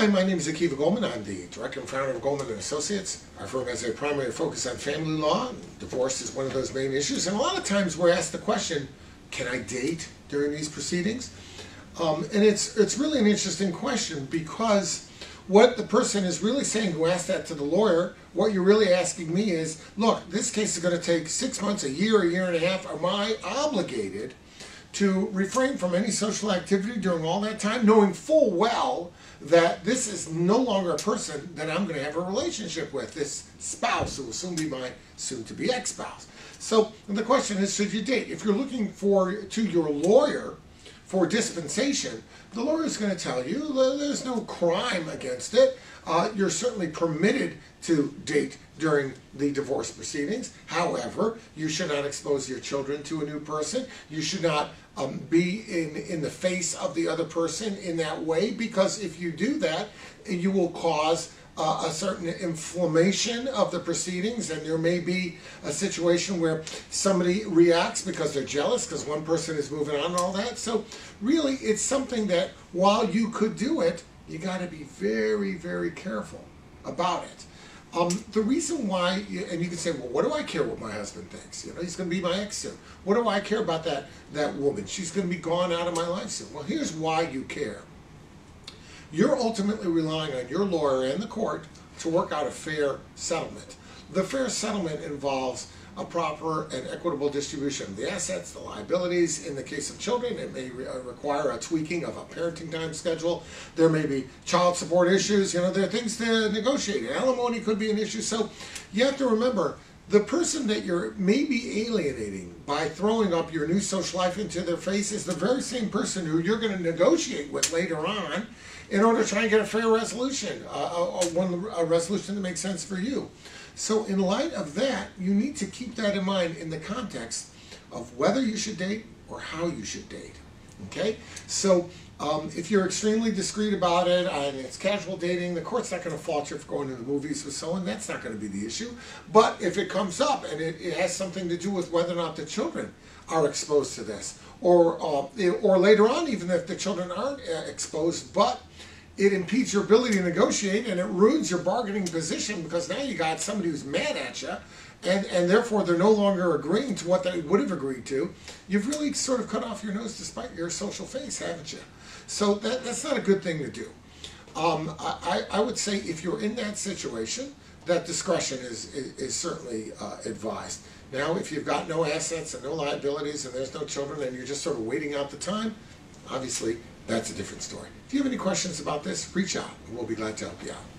Hi, my name is Akiva Goldman. I'm the director and founder of Goldman & Associates. Our firm has a primary focus on family law. Divorce is one of those main issues. And a lot of times we're asked the question, can I date during these proceedings? And it's really an interesting question, because what the person is really saying who asked that to the lawyer, what you're really asking me is, look, this case is going to take 6 months, a year and a half. Am I obligated to refrain from any social activity during all that time, knowing full well that this is no longer a person that I'm going to have a relationship with, this spouse who will soon be my soon-to-be ex-spouse? So the question is, should you date? If you're looking to your lawyer for dispensation, the lawyer is going to tell you there's no crime against it. You're certainly permitted to date during the divorce proceedings. However, you should not expose your children to a new person. You should not be in the face of the other person in that way, because if you do that, you will cause a certain inflammation of the proceedings, and there may be a situation where somebody reacts because they're jealous because one person is moving on and all that. So really, it's something that while you could do it, you got to be very, very careful about it. The reason why, and you can say, well, what do I care what my husband thinks? You know, he's going to be my ex soon. What do I care about that woman? She's going to be gone out of my life soon. Well, here's why you care. You're ultimately relying on your lawyer and the court to work out a fair settlement. The fair settlement involves a proper and equitable distribution of the assets, the liabilities. In the case of children, it may require a tweaking of a parenting time schedule. There may be child support issues. You know, there are things to negotiate. Alimony could be an issue. So you have to remember, the person that you're maybe alienating by throwing up your new social life into their face is the very same person who you're going to negotiate with later on in order to try and get a fair resolution, a resolution that makes sense for you. So in light of that, you need to keep that in mind in the context of whether you should date or how you should date. Okay? So if you're extremely discreet about it and it's casual dating, the court's not going to fault you for going to the movies with someone. That's not going to be the issue. But if it comes up and it has something to do with whether or not the children are exposed to this, or later on, even if the children aren't exposed, but it impedes your ability to negotiate and it ruins your bargaining position, because now you got somebody who's mad at you and therefore they're no longer agreeing to what they would have agreed to. You've really sort of cut off your nose to spite your social face, haven't you? So that's not a good thing to do. I would say if you're in that situation, that discretion is certainly advised. Now, if you've got no assets and no liabilities and there's no children and you're just sort of waiting out the time, obviously, that's a different story. If you have any questions about this, reach out and we'll be glad to help you out.